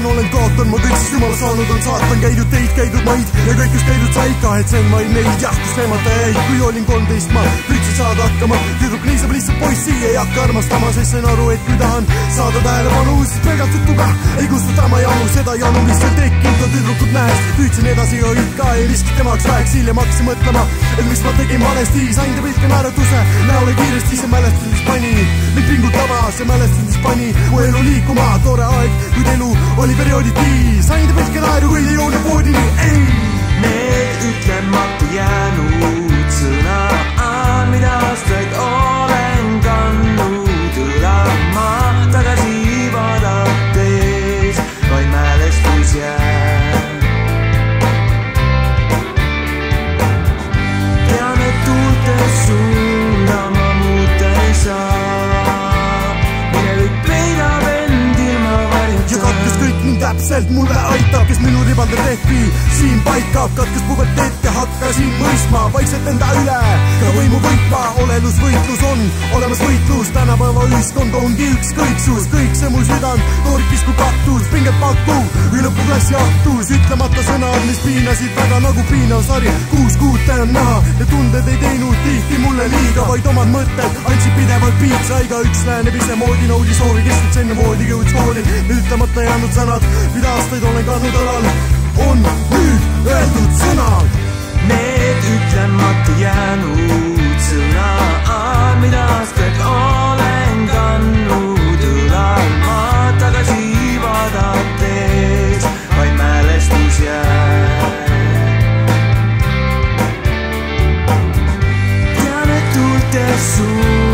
Olen kaotan, ma kõik siis jumala saanud on saatan. Käidud teid, käidud maid ja kõik just käidud said. Kahetsen ma ei neid, jah, kus nemata jäid. Kui olin 13 ma, pritsin saada hakkama. Tüdruk niisab lihtsalt poissi, ei hakka armastama. Sest sain aru, et kui tahan saada tähelepanu, siis pelgalt tutuga ei kustuta ma janu. Seda janu, mis ei tekkinud on tüdrukud nähes. Püüdsin edasi ja hoid ka, ei riski temaks väheks. Hiljem hakkasin mõtlema, et mis ma tegin valesti. Sain ta pilke määratuse, näole kiiresti. See mälestuseks pani, mind pingutama. See mälestuseks pani, mu elu liikuma. Tore aeg, kuid elu oli periooditi, sain ta pelke naeru, kuid ei jõudnud poodini, ei! Need ütlemata jäänud sõna, mida aastaid olen kandnud õlama tagasi vaadates, vaid mälestus jääb. Tean, et tuulte suunda ma muuta ei saa, minevik peidab endil ma varjutan. Täpselt mulle aitab, kes minu ribandel tehti siin paikab, katkes puberteet ja hakkasin mõistma vaikselt enda üle, ka võimu võitma. Olelus võitlus on, olemas võitlus, tänapäeva ühiskond ongi üks kõiksus. Kõik see mul südan, torkis kui kaktus, pinged pakku, või lõpuklassi ahtus. Ütlemata sõna, mis piinasid väga nagu piinav sari. 6 kuud tänan näha ja tunded ei teinud tihti mulle liiga, vaid omad mõtted andsid pidevalt piitsa. Igaüks läheneb ise moodi, nõudi soovi, kes nüüd enne voodi kõud skooli. Ütlemata jäänud sõnad, mida aastaid olen kandnud alal, on nüüd öeldud sõnal. Need ütlemata jäänud sõna, mida aastaid olen kandnud õlama tagasi vaadates, vaid mälestus jääb. Tean, et tuulte suud